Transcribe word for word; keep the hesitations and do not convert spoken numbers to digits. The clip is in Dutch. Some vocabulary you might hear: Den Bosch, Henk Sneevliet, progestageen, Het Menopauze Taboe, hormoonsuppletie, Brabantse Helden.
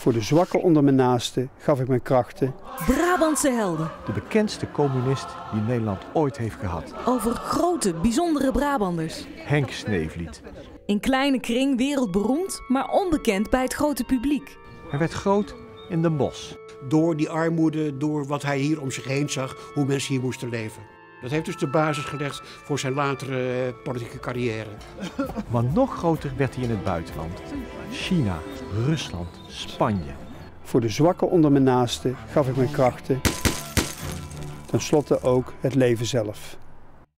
Voor de zwakken onder mijn naasten gaf ik mijn krachten. Brabantse helden. De bekendste communist die Nederland ooit heeft gehad. Over grote, bijzondere Brabanders. Henk Sneevliet. In kleine kring wereldberoemd, maar onbekend bij het grote publiek. Hij werd groot in Den Bosch. Door die armoede, door wat hij hier om zich heen zag, hoe mensen hier moesten leven. Dat heeft dus de basis gelegd voor zijn latere politieke carrière. Maar nog groter werd hij in het buitenland. China, Rusland, Spanje. Voor de zwakken onder mijn naasten gaf ik mijn krachten. Ten slotte ook het leven zelf.